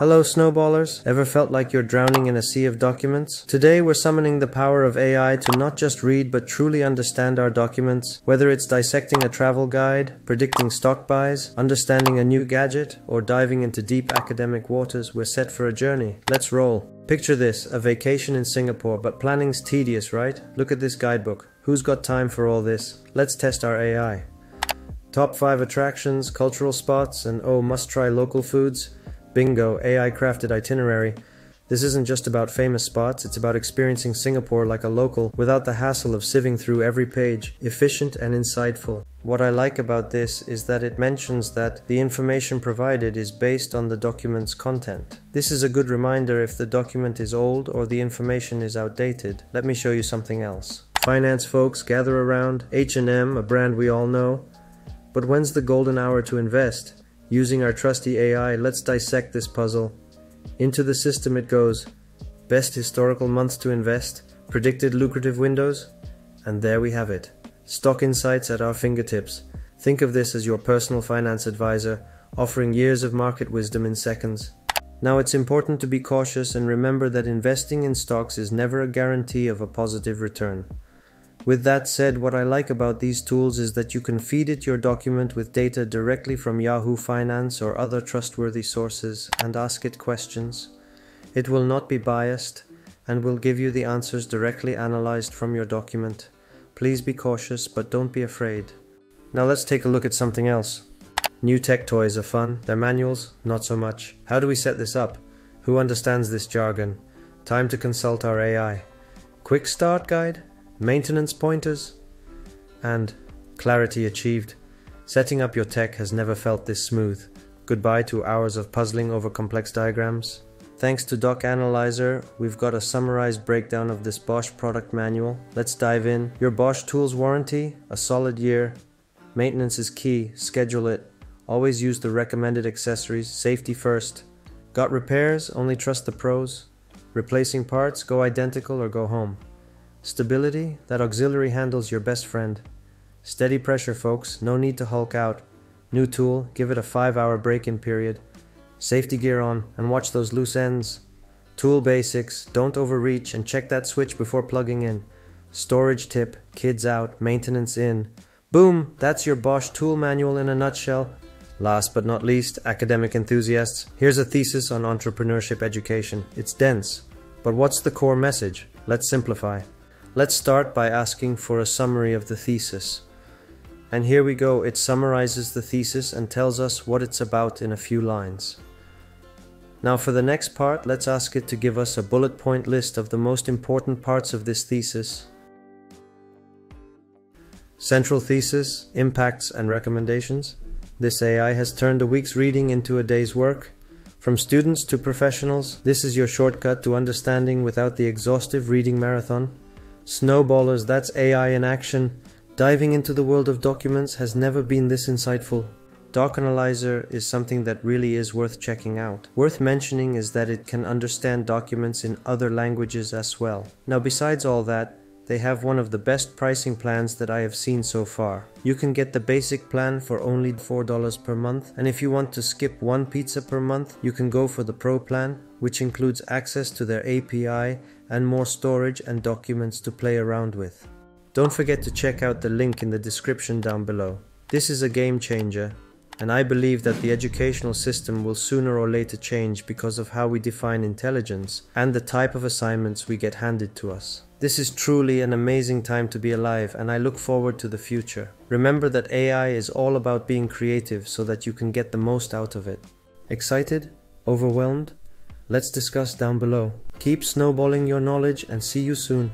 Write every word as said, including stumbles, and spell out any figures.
Hello snowballers, ever felt like you're drowning in a sea of documents? Today we're summoning the power of A I to not just read but truly understand our documents, whether it's dissecting a travel guide, predicting stock buys, understanding a new gadget, or diving into deep academic waters, we're set for a journey. Let's roll. Picture this, a vacation in Singapore, but planning's tedious, right? Look at this guidebook. Who's got time for all this? Let's test our A I. Top five attractions, cultural spots, and oh, must try local foods. Bingo, A I crafted itinerary. This isn't just about famous spots, it's about experiencing Singapore like a local without the hassle of sifting through every page. Efficient and insightful. What I like about this is that it mentions that the information provided is based on the document's content. This is a good reminder if the document is old or the information is outdated. Let me show you something else. Finance folks, gather around. H and M, a brand we all know. But when's the golden hour to invest? Using our trusty A I, let's dissect this puzzle. Into the system it goes. Best historical months to invest, predicted lucrative windows, and there we have it. Stock insights at our fingertips. Think of this as your personal finance advisor, offering years of market wisdom in seconds. Now it's important to be cautious and remember that investing in stocks is never a guarantee of a positive return. With that said, what I like about these tools is that you can feed it your document with data directly from Yahoo Finance or other trustworthy sources and ask it questions. It will not be biased and will give you the answers directly analyzed from your document. Please be cautious, but don't be afraid. Now let's take a look at something else. New tech toys are fun, their manuals, not so much. How do we set this up? Who understands this jargon? Time to consult our A I. Quick start guide? Maintenance pointers, and clarity achieved. Setting up your tech has never felt this smooth. Goodbye to hours of puzzling over complex diagrams. Thanks to DocAnalyzer, we've got a summarized breakdown of this Bosch product manual. Let's dive in. Your Bosch tools warranty, a solid year. Maintenance is key, schedule it. Always use the recommended accessories, safety first. Got repairs, only trust the pros. Replacing parts, go identical or go home. Stability, that auxiliary handle's your best friend. Steady pressure folks, no need to hulk out. New tool, give it a five hour break-in period. Safety gear on, and watch those loose ends. Tool basics, don't overreach and check that switch before plugging in. Storage tip, kids out, maintenance in. Boom, that's your Bosch tool manual in a nutshell. Last but not least, academic enthusiasts, here's a thesis on entrepreneurship education. It's dense, but what's the core message? Let's simplify. Let's start by asking for a summary of the thesis. And here we go, it summarizes the thesis and tells us what it's about in a few lines. Now for the next part, let's ask it to give us a bullet point list of the most important parts of this thesis. Central thesis, impacts and recommendations. This A I has turned a week's reading into a day's work. From students to professionals, this is your shortcut to understanding without the exhaustive reading marathon. Snowballers, that's A I in action. Diving into the world of documents has never been this insightful. DocAnalyzer is something that really is worth checking out. Worth mentioning is that it can understand documents in other languages as well. Now besides all that, they have one of the best pricing plans that I have seen so far. You can get the basic plan for only four dollars per month, and if you want to skip one pizza per month, you can go for the Pro plan, which includes access to their A P I and more storage and documents to play around with. Don't forget to check out the link in the description down below. This is a game changer, and I believe that the educational system will sooner or later change because of how we define intelligence and the type of assignments we get handed to us. This is truly an amazing time to be alive, and I look forward to the future. Remember that A I is all about being creative so that you can get the most out of it. Excited? Overwhelmed? Let's discuss down below. Keep snowballing your knowledge and see you soon.